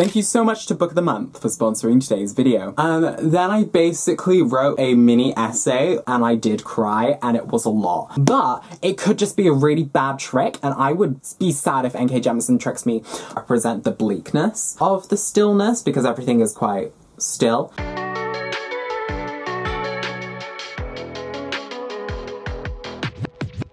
Thank you so much to Book of the Month for sponsoring today's video. Then I basically wrote a mini essay and I did cry and it was a lot. But it could just be a really bad trick and I would be sad if N.K. Jemisin tricks me. I present the bleakness of The Stillness because everything is quite still.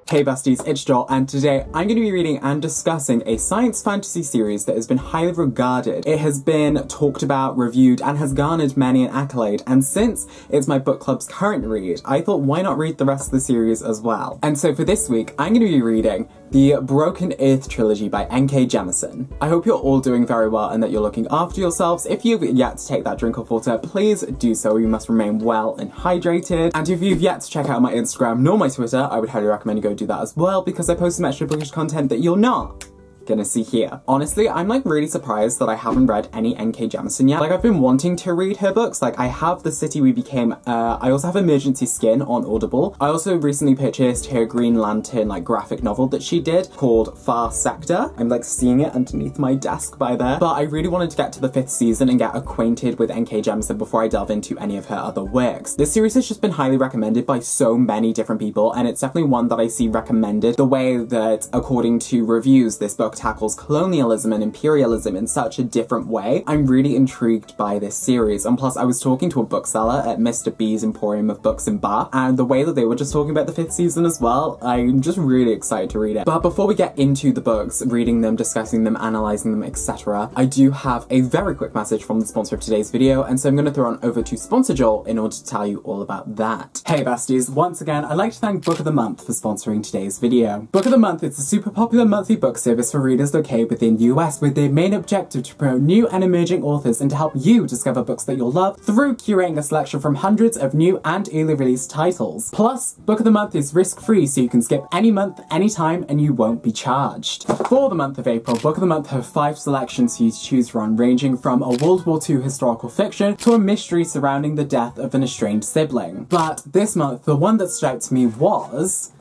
Hey besties, it's Joel, and today I'm going to be reading and discussing a science fantasy series that has been highly regarded. It has been talked about, reviewed, and has garnered many an accolade, and since it's my book club's current read, I thought why not read the rest of the series as well. And so for this week, I'm going to be reading The Broken Earth Trilogy by N.K. Jemisin. I hope you're all doing very well and that you're looking after yourselves. If you've yet to take that drink of water, please do so. You must remain well and hydrated. And if you've yet to check out my Instagram nor my Twitter, I would highly recommend you go do that as well because I post some extra bookish content that you're not gonna see here. Honestly, I'm like really surprised that I haven't read any N.K. Jemisin yet. Like I've been wanting to read her books. Like I have The City We Became, I also have Emergency Skin on Audible. I also recently purchased her Green Lantern like graphic novel that she did called Far Sector. I'm like seeing it underneath my desk by there. But I really wanted to get to the fifth season and get acquainted with N.K. Jemisin before I delve into any of her other works. This series has just been highly recommended by so many different people and it's definitely one that I see recommended the way that according to reviews this book tackles colonialism and imperialism in such a different way. I'm really intrigued by this series, and plus I was talking to a bookseller at Mr. B's Emporium of Books in Bath, and the way that they were just talking about the fifth season as well, I'm just really excited to read it. But before we get into the books, reading them, discussing them, analysing them, etc., I do have a very quick message from the sponsor of today's video, and so I'm going to throw on over to Sponsor Joel in order to tell you all about that. Hey besties, once again I'd like to thank Book of the Month for sponsoring today's video. Book of the Month is a super popular monthly book service for readers located within the US with their main objective to promote new and emerging authors and to help you discover books that you'll love through curating a selection from hundreds of new and early release titles. Plus, Book of the Month is risk-free so you can skip any month, any time, and you won't be charged. For the month of April, Book of the Month have 5 selections for you to choose from, ranging from a World War II historical fiction to a mystery surrounding the death of an estranged sibling. But this month, the one that stood out to me was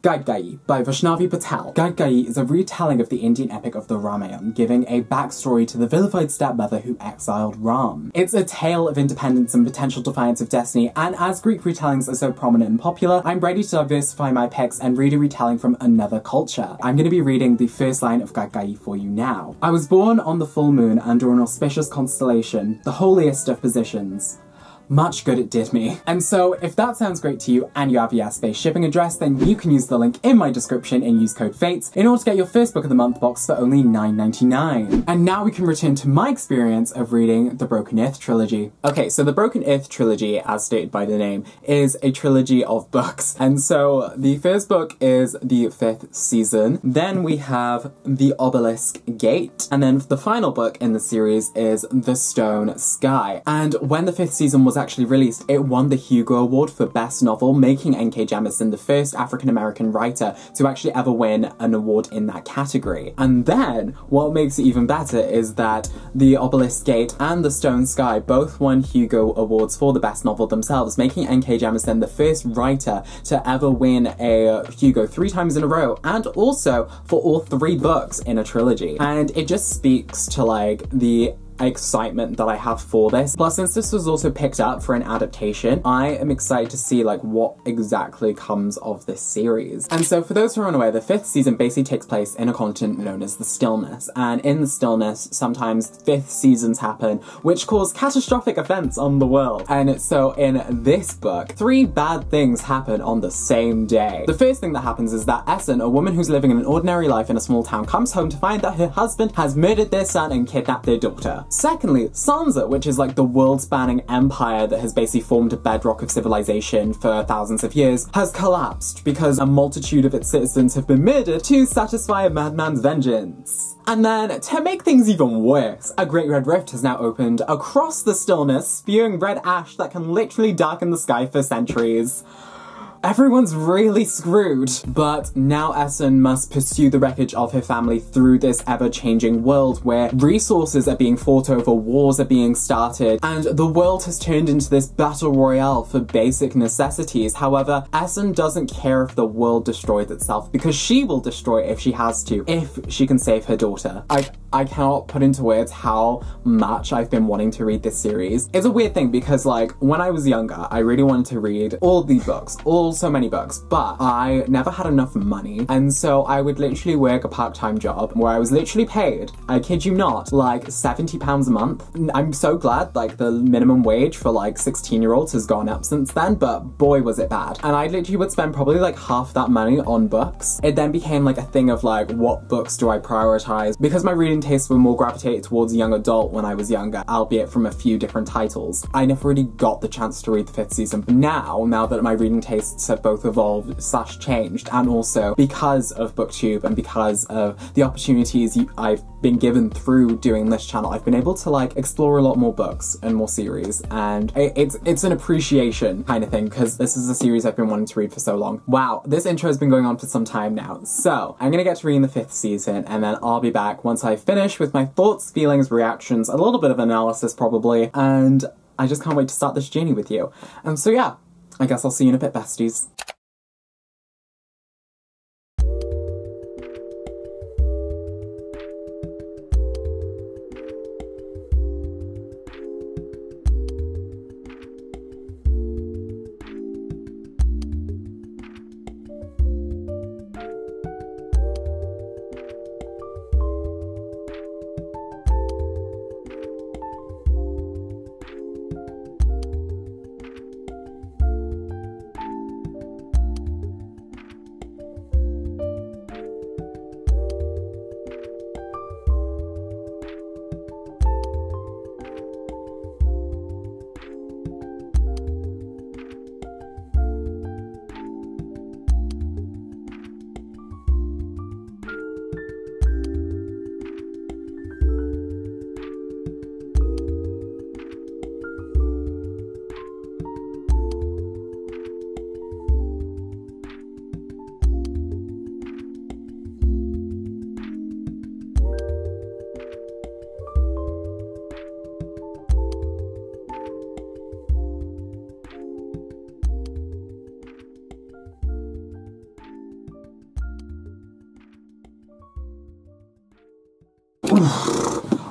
Kaikeyi by Vaishnavi Patel. Kaikeyi is a retelling of the Indian epic of the Ramayana, giving a backstory to the vilified stepmother who exiled Ram. It's a tale of independence and potential defiance of destiny, and as Greek retellings are so prominent and popular, I'm ready to diversify my picks and read a retelling from another culture. I'm going to be reading the first line of Kaikeyi for you now. "I was born on the full moon under an auspicious constellation, the holiest of positions. Much good it did me." And so if that sounds great to you and you have a yes-based shipping address, then you can use the link in my description and use code FATES in order to get your first Book of the Month box for only $9.99. And now we can return to my experience of reading The Broken Earth Trilogy. Okay, so The Broken Earth Trilogy, as stated by the name, is a trilogy of books. And so the first book is The Fifth Season, then we have The Obelisk Gate, and then the final book in the series is The Stone Sky. And when The Fifth Season was actually released, it won the Hugo Award for Best Novel, making N.K. Jemisin the first African-American writer to actually ever win an award in that category. And then, what makes it even better is that The Obelisk Gate and The Stone Sky both won Hugo Awards for the Best Novel themselves, making N.K. Jemisin the first writer to ever win a Hugo 3 times in a row, and also for all 3 books in a trilogy. And it just speaks to like the excitement that I have for this. Plus, since this was also picked up for an adaptation, I am excited to see like what exactly comes of this series. And so for those who are unaware, the fifth season basically takes place in a continent known as the Stillness. And in the Stillness, sometimes fifth seasons happen, which cause catastrophic events on the world. And so in this book, 3 bad things happen on the same day. The first thing that happens is that Essun, a woman who's living an ordinary life in a small town, comes home to find that her husband has murdered their son and kidnapped their daughter. Secondly, Sansa, which is like the world-spanning empire that has basically formed a bedrock of civilization for thousands of years, has collapsed because a multitude of its citizens have been murdered to satisfy a madman's vengeance. And then, to make things even worse, a great red rift has now opened across the Stillness, spewing red ash that can literally darken the sky for centuries. Everyone's really screwed. But now Essun must pursue the wreckage of her family through this ever-changing world where resources are being fought over, wars are being started, and the world has turned into this battle royale for basic necessities. However, Essun doesn't care if the world destroys itself because she will destroy it if she has to, if she can save her daughter. I cannot put into words how much I've been wanting to read this series. It's a weird thing because, like, when I was younger, I really wanted to read all these books, so many books, but I never had enough money, and so I would literally work a part-time job where I was literally paid, I kid you not, like £70 a month. I'm so glad, like, the minimum wage for, like, 16-year-olds has gone up since then, but boy was it bad. And I literally would spend probably, like, half that money on books. It then became, like, a thing of, like, what books do I prioritize? Because my reading tastes were more gravitated towards young adult when I was younger, albeit from a few different titles. I never really got the chance to read the Fifth Season, but now that my reading tastes have both evolved / changed, and also because of BookTube and because of the opportunities I've been given through doing this channel, I've been able to, like, explore a lot more books and more series, and it's an appreciation kind of thing, because this is a series I've been wanting to read for so long. Wow, this intro has been going on for some time now, so I'm gonna get to reading the Fifth Season, and then I'll be back once I finish with my thoughts, feelings, reactions, a little bit of analysis probably, and I just can't wait to start this journey with you. And so yeah, I guess I'll see you in a bit, besties.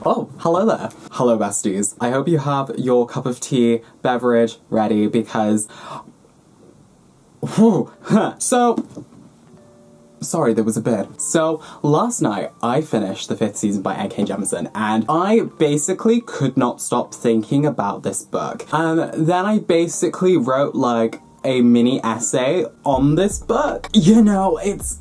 Oh, hello there. Hello, besties. I hope you have your cup of tea, beverage ready, because... Whew. Sorry, there was a bit. So, last night, I finished The Fifth Season by N.K. Jemisin, and I basically could not stop thinking about this book. And then I basically wrote, like, a mini essay on this book. You know, it's...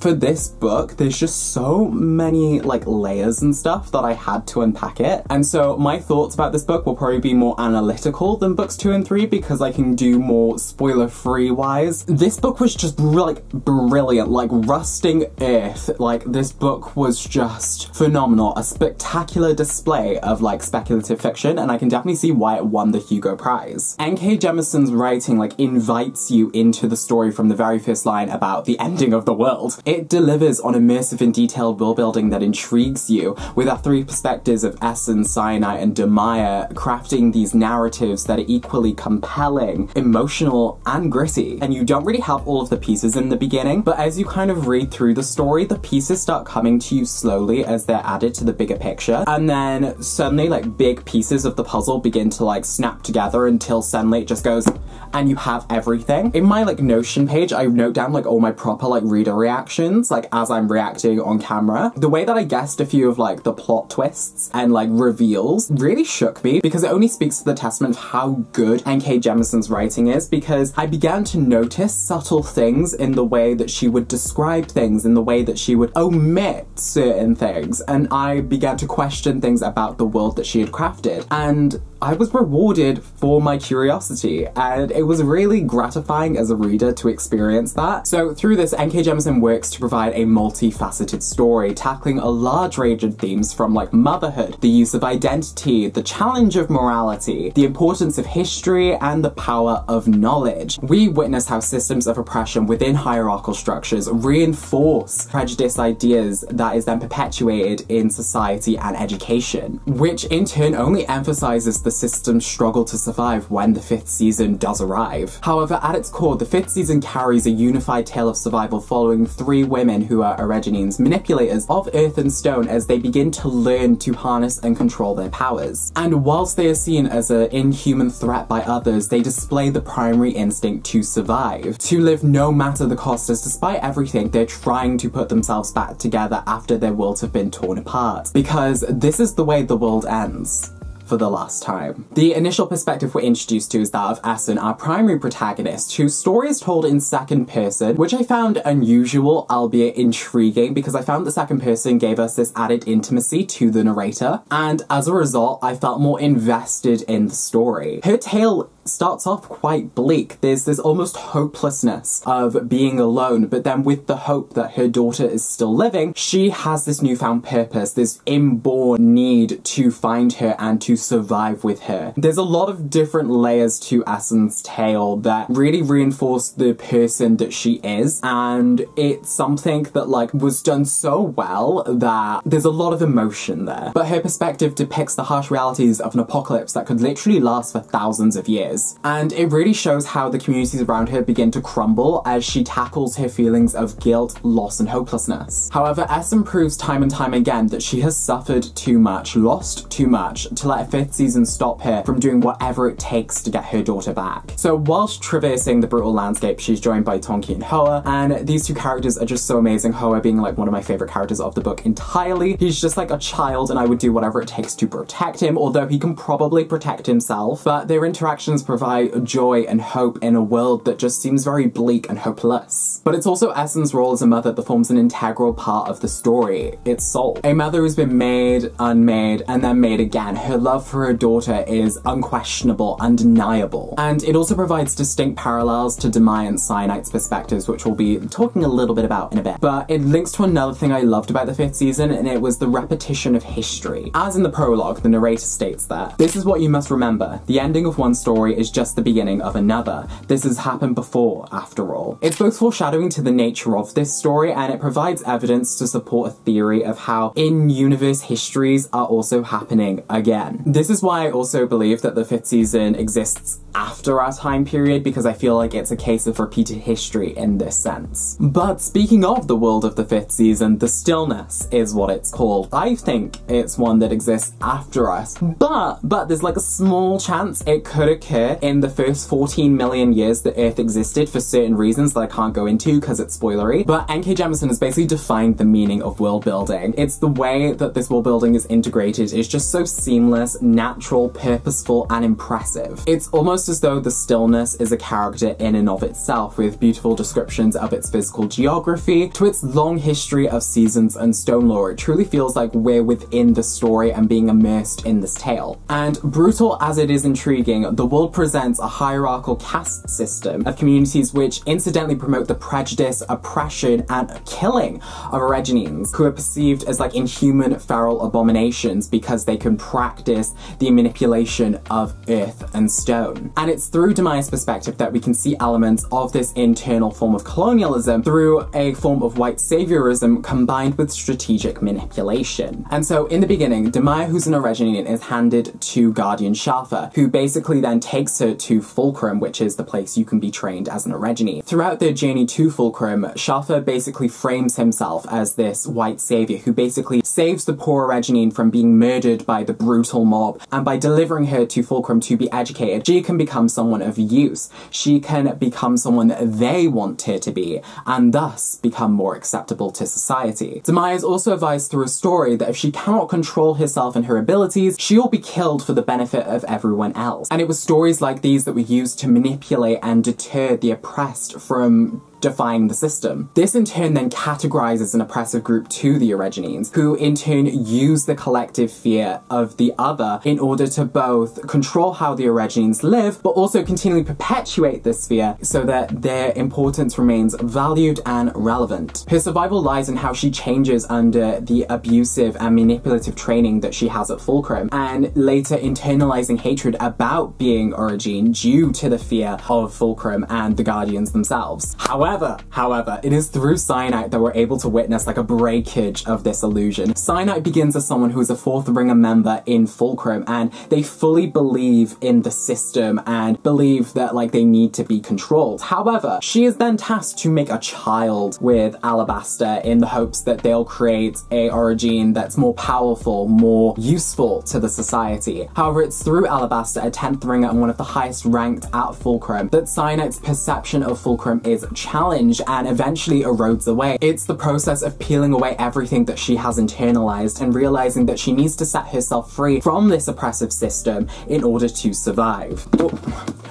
For this book, there's just so many, like, layers and stuff that I had to unpack it. And so my thoughts about this book will probably be more analytical than books 2 and 3, because I can do more spoiler-free wise. This book was just, like, brilliant, like Rusting Earth. Like, this book was just phenomenal. A spectacular display of, like, speculative fiction, and I can definitely see why it won the Hugo Prize. N.K. Jemisin's writing, like, invites you into the story from the very first line about the ending of the world. It delivers on immersive and detailed world building that intrigues you, with our three perspectives of Essun, Syenite, and Damaya crafting these narratives that are equally compelling, emotional, and gritty. And you don't really have all of the pieces in the beginning, but as you kind of read through the story, the pieces start coming to you slowly as they're added to the bigger picture. And then suddenly, like, big pieces of the puzzle begin to, like, snap together until suddenly it just goes, and you have everything. In my, like, Notion page, I note down, like, all my proper, like, reader reactions, like, as I'm reacting on camera. The way that I guessed a few of, like, the plot twists and, like, reveals really shook me, because it only speaks to the testament of how good N.K. Jemisin's writing is, because I began to notice subtle things in the way that she would describe things, in the way that she would omit certain things, and I began to question things about the world that she had crafted, and I was rewarded for my curiosity, and it was really gratifying as a reader to experience that. So through this, N.K. Jemisin works to provide a multifaceted story, tackling a large range of themes from, like, motherhood, the use of identity, the challenge of morality, the importance of history, and the power of knowledge. We witness how systems of oppression within hierarchical structures reinforce prejudiced ideas that is then perpetuated in society and education, which in turn only emphasizes the system's struggle to survive when the fifth season does arrive. However, at its core, the fifth season carries a unified tale of survival following three women who are orogenes, manipulators of earth and stone, as they begin to learn to harness and control their powers. And whilst they are seen as an inhuman threat by others, they display the primary instinct to survive, to live no matter the cost, as despite everything, they're trying to put themselves back together after their worlds have been torn apart. Because this is the way the world ends. For the last time. The initial perspective we're introduced to is that of Essun, our primary protagonist, whose story is told in second person, which I found unusual, albeit intriguing, because I found the second person gave us this added intimacy to the narrator, and as a result, I felt more invested in the story. Her tale starts off quite bleak. There's this almost hopelessness of being alone, but then with the hope that her daughter is still living, she has this newfound purpose, this inborn need to find her and to survive with her. There's a lot of different layers to Essun's tale that really reinforce the person that she is, and it's something that like was done so well that there's a lot of emotion there. But her perspective depicts the harsh realities of an apocalypse that could literally last for thousands of years. And it really shows how the communities around her begin to crumble as she tackles her feelings of guilt, loss, and hopelessness. However, Essun proves time and time again that she has suffered too much, lost too much, to let a fifth season stop her from doing whatever it takes to get her daughter back. So whilst traversing the brutal landscape, she's joined by Tonkee and Hoa, and these two characters are just so amazing, Hoa being like one of my favourite characters of the book entirely. He's just like a child, and I would do whatever it takes to protect him, although he can probably protect himself, but their interactions provide joy and hope in a world that just seems very bleak and hopeless. But it's also Essun's role as a mother that forms an integral part of the story, its soul. A mother who's been made, unmade, and then made again. Her love for her daughter is unquestionable, undeniable. And it also provides distinct parallels to Damaya and Syenite's perspectives, which we'll be talking a little bit about in a bit. But it links to another thing I loved about the fifth season, and it was the repetition of history. As in the prologue, the narrator states that, "This is what you must remember. The ending of one story is just the beginning of another. This has happened before, after all." It's both foreshadowing to the nature of this story, and it provides evidence to support a theory of how in-universe histories are also happening again. This is why I also believe that the fifth season exists after our time period, because I feel like it's a case of repeated history in this sense. But speaking of the world of the fifth season, The Stillness is what it's called. I think it's one that exists after us, but there's like a small chance it could occur in the first 14 million years that Earth existed for certain reasons that I can't go into because it's spoilery. But N.K. Jemisin has basically defined the meaning of world building. It's the way that this world building is integrated. It's just so seamless, natural, purposeful, and impressive. It's almost as though The Stillness is a character in and of itself, with beautiful descriptions of its physical geography to its long history of seasons and stone lore. It truly feels like we're within the story and being immersed in this tale. And brutal as it is intriguing, the world presents a hierarchical caste system of communities which incidentally promote the prejudice, oppression, and killing of orogenes, who are perceived as like inhuman feral abominations because they can practice the manipulation of earth and stone. And it's through Damaya's perspective that we can see elements of this internal form of colonialism through a form of white saviorism combined with strategic manipulation. And so in the beginning, Damaya, who's an orogene, is handed to guardian Schaffa, who basically then takes her to Fulcrum, which is the place you can be trained as an orogeny. Throughout their journey to Fulcrum, Schaffa basically frames himself as this white savior who basically saves the poor orogeny from being murdered by the brutal mob, and by delivering her to Fulcrum to be educated, she can become someone of use. She can become someone they want her to be, and thus become more acceptable to society. Damaya is also advised through a story that if she cannot control herself and her abilities, she will be killed for the benefit of everyone else. And it was stories like these that were used to manipulate and deter the oppressed from defying the system. This in turn then categorizes an oppressive group to the orogenes, who in turn use the collective fear of the other in order to both control how the orogenes live, but also continually perpetuate this fear so that their importance remains valued and relevant. Her survival lies in how she changes under the abusive and manipulative training that she has at Fulcrum, and later internalizing hatred about being orogene due to the fear of Fulcrum and the Guardians themselves. However, However, it is through Syenite that we're able to witness like a breakage of this illusion. Syenite begins as someone who is a Fourth Ringer member in Fulcrum, and they fully believe in the system and believe that like they need to be controlled. However, she is then tasked to make a child with Alabaster in the hopes that they'll create a orogene that's more powerful, more useful to the society. However, it's through Alabaster, a 10th ringer and one of the highest ranked at Fulcrum, that Syenite's perception of Fulcrum is challenged and eventually erodes away. It's the process of peeling away everything that she has internalized and realizing that she needs to set herself free from this oppressive system in order to survive.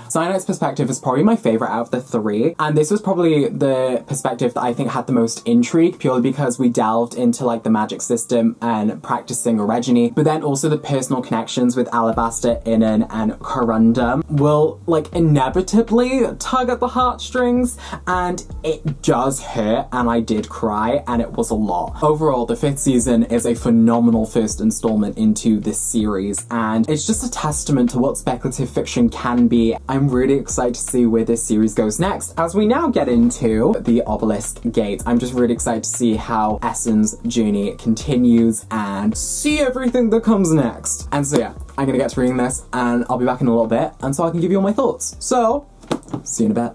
Syenite's perspective is probably my favorite out of the three, and this was probably the perspective that I think had the most intrigue, purely because we delved into like the magic system and practicing orogeny, but then also the personal connections with Alabaster, Inan, and Corundum will like inevitably tug at the heartstrings, and it does hurt, and I did cry, and it was a lot. Overall, the fifth season is a phenomenal first installment into this series, and it's just a testament to what speculative fiction can be. I'm really excited to see where this series goes next, as we now get into The Obelisk Gate. I'm just really excited to see how Essun's journey continues and see everything that comes next. And so yeah, I'm gonna get to reading this, and I'll be back in a little bit, and so I can give you all my thoughts. So, see you in a bit.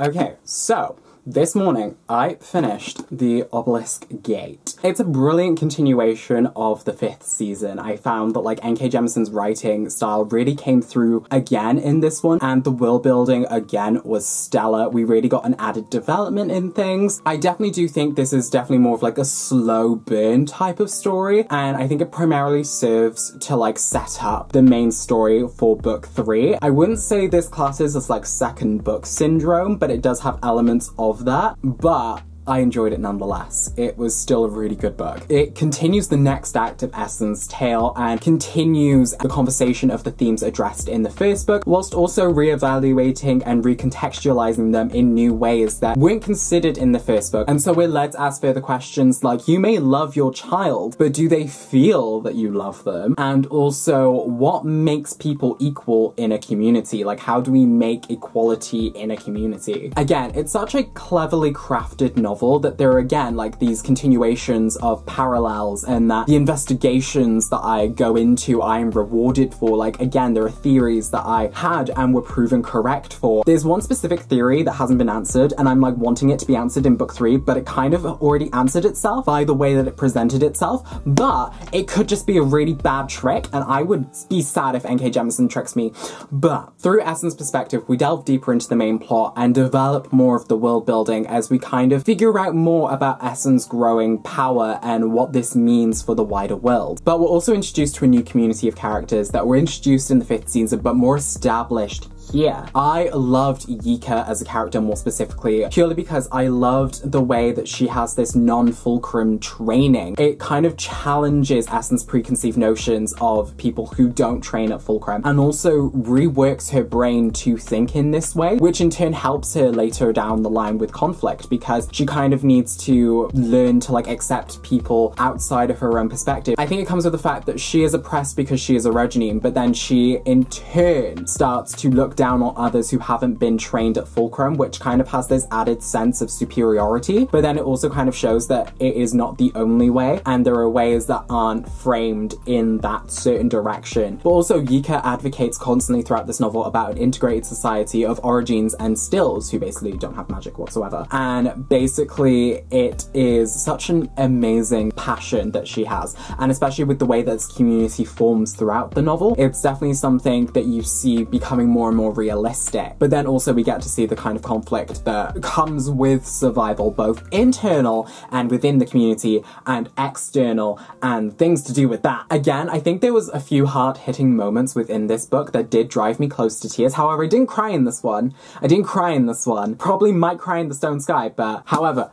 Okay, so this morning I finished The Obelisk Gate. It's a brilliant continuation of the fifth season. I found that like N.K. Jemisin's writing style really came through again in this one, and the world building again was stellar. We really got an added development in things. I definitely do think this is definitely more of like a slow burn type of story, and I think it primarily serves to like set up the main story for book three. I wouldn't say this classes as like second book syndrome, but it does have elements of that, but I enjoyed it nonetheless. It was still a really good book. It continues the next act of Essun's tale and continues the conversation of the themes addressed in the first book, whilst also reevaluating and recontextualizing them in new ways that weren't considered in the first book. And so we're led to ask further questions like, you may love your child, but do they feel that you love them? And also, what makes people equal in a community? Like, how do we make equality in a community? Again, it's such a cleverly crafted novel that there are again like these continuations of parallels, and that the investigations that I go into I am rewarded for. Like again, there are theories that I had and were proven correct for. There's one specific theory that hasn't been answered, and I'm like wanting it to be answered in book three, but it kind of already answered itself by the way that it presented itself, but it could just be a really bad trick, and I would be sad if N.K. Jemisin tricks me. But through Essun's perspective, we delve deeper into the main plot and develop more of the world building as we kind of figure out more about Essun's growing power and what this means for the wider world. But we're also introduced to a new community of characters that were introduced in the fifth season but more established here. I loved Ykka as a character more specifically, purely because I loved the way that she has this non-fulcrum training. It kind of challenges Essun's preconceived notions of people who don't train at Fulcrum, and also reworks her brain to think in this way, which in turn helps her later down the line with conflict, because she kind of needs to learn to like accept people outside of her own perspective. I think it comes with the fact that she is oppressed because she is orogene, but then she in turn starts to look down on others who haven't been trained at Fulcrum, which kind of has this added sense of superiority, but then it also kind of shows that it is not the only way, and there are ways that aren't framed in that certain direction. But also Ykka advocates constantly throughout this novel about an integrated society of orogenes and stills who basically don't have magic whatsoever, and basically it is such an amazing passion that she has, and especially with the way that this community forms throughout the novel, it's definitely something that you see becoming more and more realistic. But then also we get to see the kind of conflict that comes with survival, both internal and within the community and external, and things to do with that. Again, I think there was a few hard-hitting moments within this book that did drive me close to tears. However, I didn't cry in this one. Probably might cry in The Stone Sky, but however,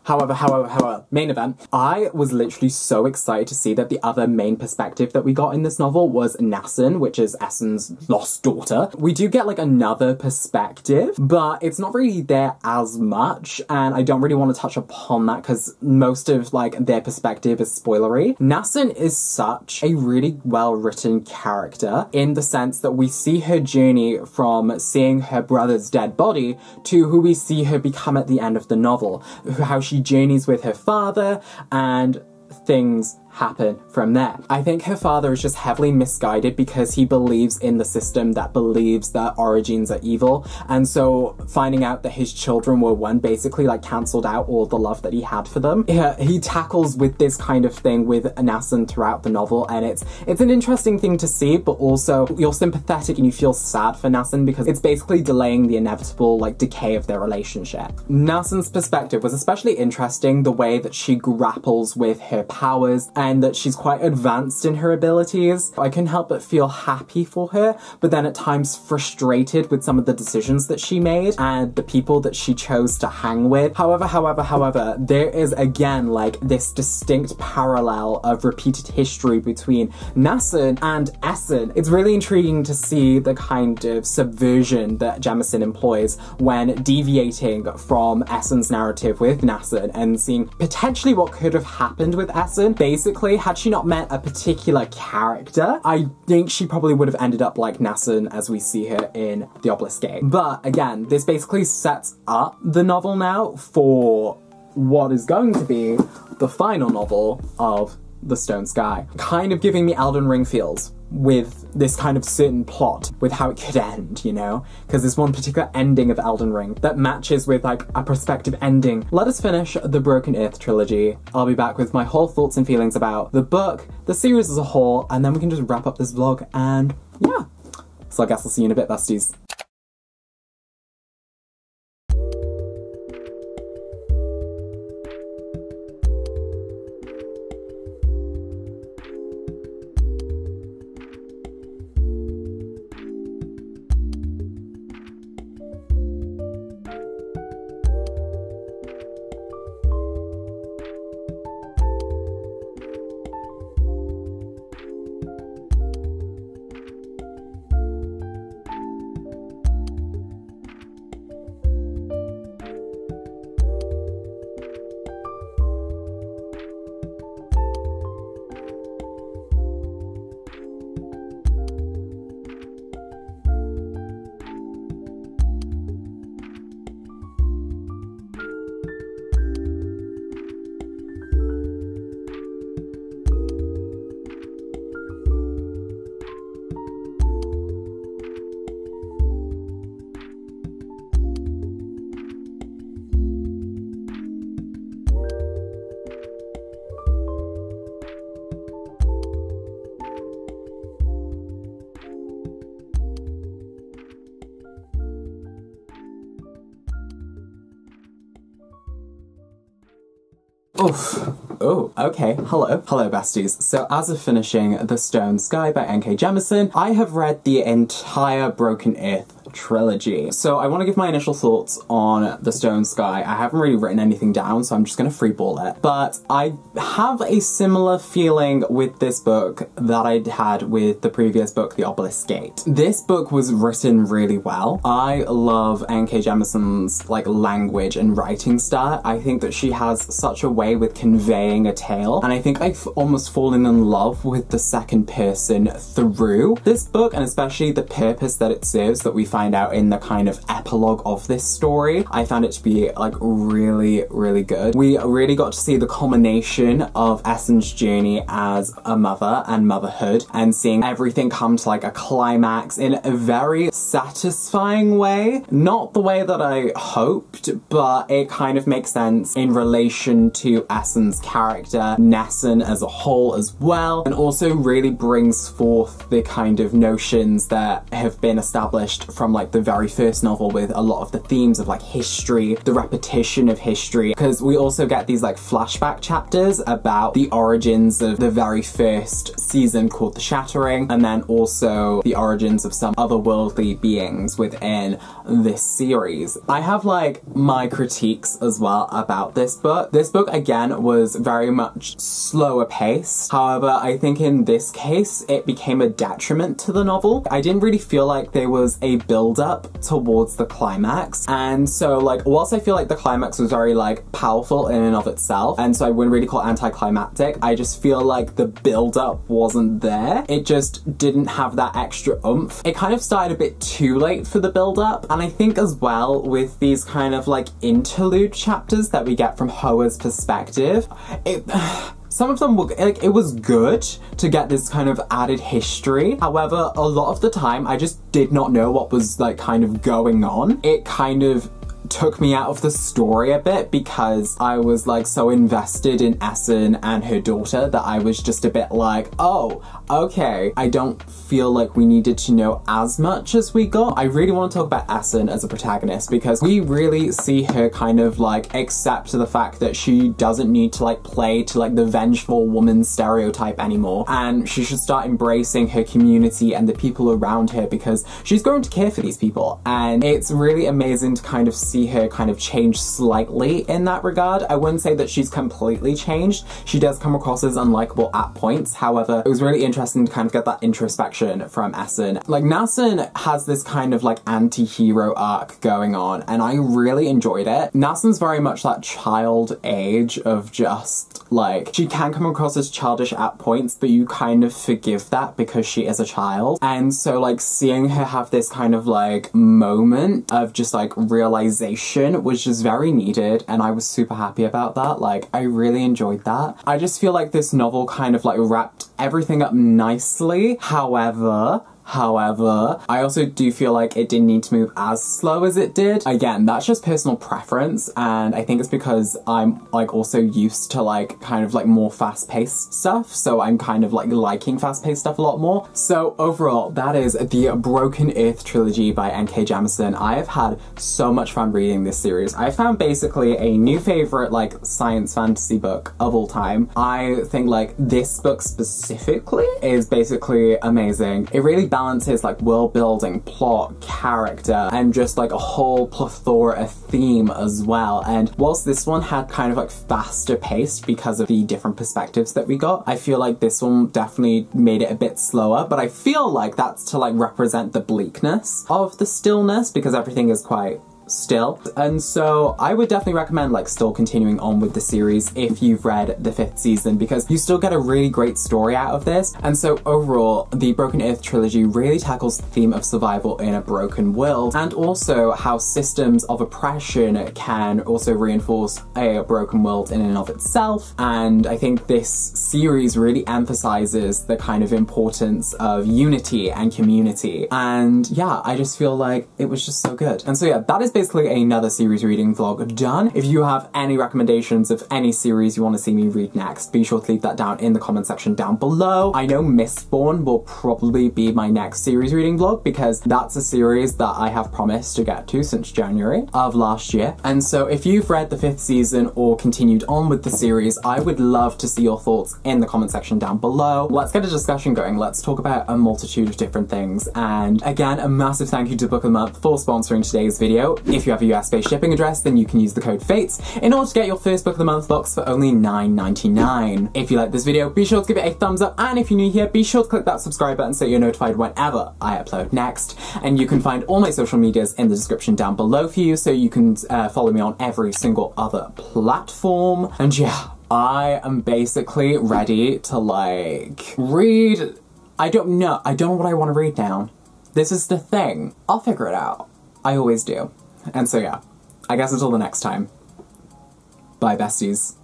main event. I was literally so excited to see that the other main perspective that we got in this novel was Nassun, which is Essun's lost daughter. We do get like another perspective, but it's not really there as much, and I don't really want to touch upon that because most of like their perspective is spoilery. Nassun is such a really well-written character in the sense that we see her journey from seeing her brother's dead body to who we see her become at the end of the novel, how she journeys with her father, and things happen from there. I think her father is just heavily misguided because he believes in the system that believes that orogenes are evil, and so finding out that his children were one basically like cancelled out all the love that he had for them. He tackles with this kind of thing with Nassun throughout the novel, and it's an interesting thing to see, but also you're sympathetic and you feel sad for Nassun because it's basically delaying the inevitable like decay of their relationship. Nassun's perspective was especially interesting, the way that she grapples with her powers and that she's quite advanced in her abilities. I couldn't help but feel happy for her, but then at times frustrated with some of the decisions that she made and the people that she chose to hang with. However, there is again like this distinct parallel of repeated history between Nassun and Essun. It's really intriguing to see the kind of subversion that Jemisin employs when deviating from Essun's narrative with Nassun, and seeing potentially what could have happened with Essun. Basically, had she not met a particular character, I think she probably would have ended up like Nassun as we see her in The Obelisk Gate. But again, this basically sets up the novel now for what is going to be the final novel of The Stone Sky. Kind of giving me Elden Ring feels with this kind of certain plot, with how it could end, you know? Because there's one particular ending of Elden Ring that matches with like a prospective ending. Let us finish the Broken Earth trilogy. I'll be back with my whole thoughts and feelings about the book, the series as a whole, and then we can just wrap up this vlog, and yeah. So I guess I'll see you in a bit, besties. Oh, okay. Hello, besties. So as of finishing The Stone Sky by N.K. Jemisin, I have read the entire Broken Earth trilogy. So I want to give my initial thoughts on The Stone Sky. I haven't really written anything down, so I'm just going to freeball it. But I have a similar feeling with this book that I had with the previous book, The Obelisk Gate. This book was written really well. I love N.K. Jemisin's language and writing style. I think that she has such a way with conveying a tale, and I think I've almost fallen in love with the second person through this book, and especially the purpose that it serves that we find out in the kind of epilogue of this story. I found it to be really, really good. We really got to see the culmination of Essun's journey as a mother and motherhood, and seeing everything come to a climax in a very satisfying way. Not the way that I hoped, but it kind of makes sense in relation to Essun's character, Nassun as a whole as well, and also really brings forth the kind of notions that have been established from the very first novel, with a lot of the themes of history, the repetition of history, because we also get these flashback chapters about the origins of the very first season called The Shattering, and then also the origins of some otherworldly beings within this series. I have my critiques as well about this book. This book again was very much slower paced. However, I think in this case it became a detriment to the novel. I didn't really feel there was a build up towards the climax, and so whilst I feel the climax was very powerful in and of itself, and so I wouldn't really call it anticlimactic, I just feel the build up wasn't there. It just didn't have that extra oomph. It kind of started a bit too late for the build up, and I think as well with these kind of interlude chapters that we get from Hoa's perspective, some of them were, it was good to get this kind of added history. However, a lot of the time I just did not know what was kind of going on. It kind of took me out of the story a bit, because I was so invested in Essun and her daughter that I was just a bit oh, okay, I don't feel we needed to know as much as we got. I really want to talk about Essun as a protagonist, because we really see her kind of accept to the fact that she doesn't need to play to the vengeful woman stereotype anymore, and she should start embracing her community and the people around her, because she's going to care for these people. And it's really amazing to kind of see her kind of change slightly in that regard. I wouldn't say that she's completely changed. She does come across as unlikable at points. However, it was really interesting to kind of get that introspection from Essun. Nassun has this kind of anti-hero arc going on, and I really enjoyed it. Nassun's very much that child age of just she can come across as childish at points, but you kind of forgive that because she is a child. And so seeing her have this kind of moment of just realizing was just very needed, and I was super happy about that. I really enjoyed that. I just feel this novel kind of wrapped everything up nicely. However, I also do feel it didn't need to move as slow as it did. Again, that's just personal preference, and I think it's because I'm also used to more fast-paced stuff, so I'm kind of liking fast-paced stuff a lot more. So overall, that is the Broken Earth trilogy by N.K. Jemisin. I have had so much fun reading this series. I found basically a new favorite science fantasy book of all time. I think this book specifically is basically amazing. It really balances world building, plot, character, and just a whole plethora of theme as well. And whilst this one had kind of faster paced because of the different perspectives that we got, I feel this one definitely made it a bit slower, but I feel that's to represent the bleakness of The Stillness, because everything is quite still. And so I would definitely recommend still continuing on with the series if you've read The Fifth Season, because you still get a really great story out of this. And so overall, the Broken Earth trilogy really tackles the theme of survival in a broken world, and also how systems of oppression can also reinforce a broken world in and of itself. And I think this series really emphasizes the kind of importance of unity and community. And yeah, I just feel it was just so good. And so yeah, that is basically basically another series reading vlog done. If you have any recommendations of any series you want to see me read next, be sure to leave that down in the comment section down below. I know Mistborn will probably be my next series reading vlog because that's a series that I have promised to get to since January of last year. And so if you've read the fifth season or continued on with the series, I would love to see your thoughts in the comment section down below. Let's get a discussion going. Let's talk about a multitude of different things. And again, a massive thank you to Book of the Month for sponsoring today's video. If you have a US-based shipping address, then you can use the code FATES in order to get your first Book of the Month box for only $9.99. If you like this video, be sure to give it a thumbs up, and if you're new here, be sure to click that subscribe button so you're notified whenever I upload next. And you can find all my social medias in the description down below for you, so you can follow me on every single other platform. And yeah, I am basically ready to like read. I don't know what I want to read now. This is the thing. I'll figure it out. I always do. And so yeah, I guess until the next time. Bye, besties.